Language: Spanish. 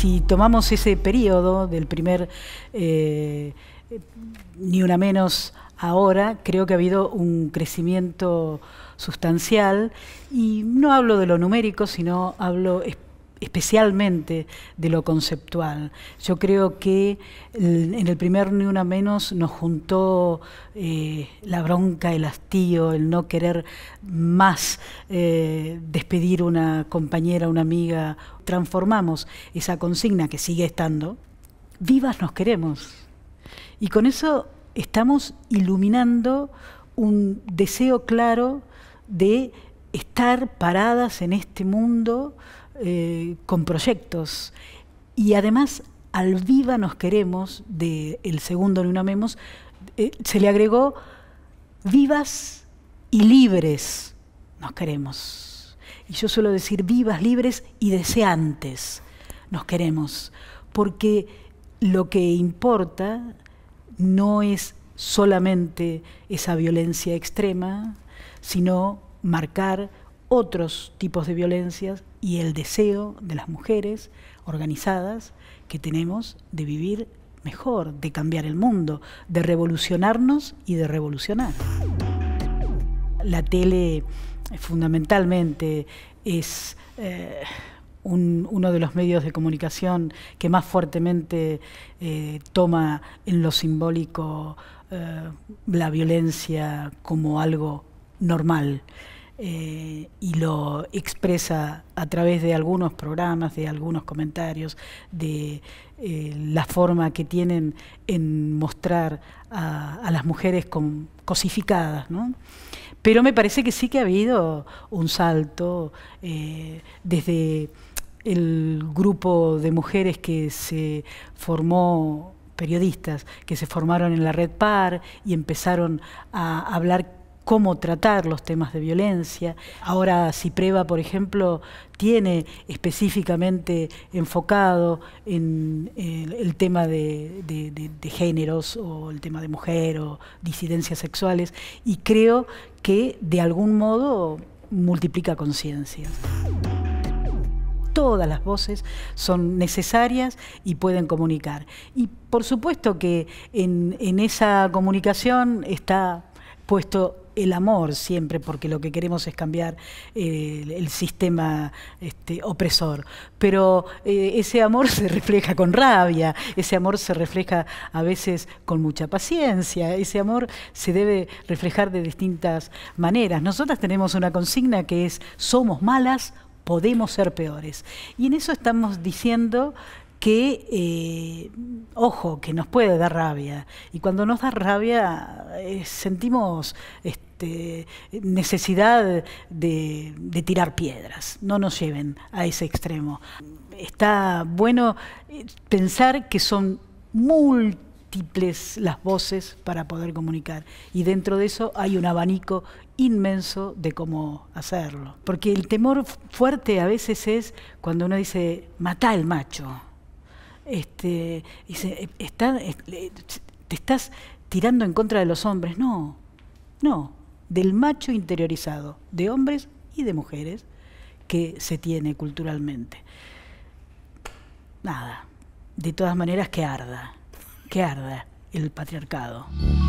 si tomamos ese periodo del primer Ni Una Menos ahora, creo que ha habido un crecimiento sustancial, y no hablo de lo numérico, sino hablo especialmente de lo conceptual. Yo creo que en el primer Ni Una Menos nos juntó la bronca, el hastío, el no querer más despedir una compañera, una amiga. Transformamos esa consigna, que sigue estando, vivas nos queremos. Y con eso estamos iluminando un deseo claro de estar paradas en este mundo con proyectos, y además al viva nos queremos del segundo Ni Una Menos se le agregó vivas y libres nos queremos, y yo suelo decir vivas, libres y deseantes nos queremos, porque lo que importa no es solamente esa violencia extrema, sino marcar otros tipos de violencias y el deseo de las mujeres organizadas que tenemos de vivir mejor, de cambiar el mundo, de revolucionarnos y de revolucionar. La tele fundamentalmente es uno de los medios de comunicación que más fuertemente toma en lo simbólico la violencia como algo normal. Y lo expresa a través de algunos programas, de algunos comentarios, de la forma que tienen en mostrar a las mujeres cosificadas, ¿no? Pero me parece que sí que ha habido un salto desde el grupo de mujeres que se formó, periodistas, que se formaron en la red PAR y empezaron a hablar cómo tratar los temas de violencia. Ahora Cipreva, por ejemplo, tiene específicamente enfocado en el tema de géneros, o el tema de mujer, o disidencias sexuales, y creo que de algún modo multiplica conciencias. Todas las voces son necesarias y pueden comunicar. Y por supuesto que en esa comunicación está puesto el amor siempre, porque lo que queremos es cambiar el sistema opresor. Pero ese amor se refleja con rabia, ese amor se refleja a veces con mucha paciencia, ese amor se debe reflejar de distintas maneras. Nosotras tenemos una consigna que es: somos malas, podemos ser peores. Y en eso estamos diciendo que, ojo, que nos puede dar rabia. Y cuando nos da rabia sentimos necesidad de tirar piedras. No nos lleven a ese extremo. Está bueno pensar que son múltiples las voces para poder comunicar. Y dentro de eso hay un abanico inmenso de cómo hacerlo. Porque el temor fuerte a veces es cuando uno dice, matá al macho. Te estás tirando en contra de los hombres. No, no, del macho interiorizado, de hombres y de mujeres, que se tiene culturalmente. Nada, de todas maneras que arda el patriarcado.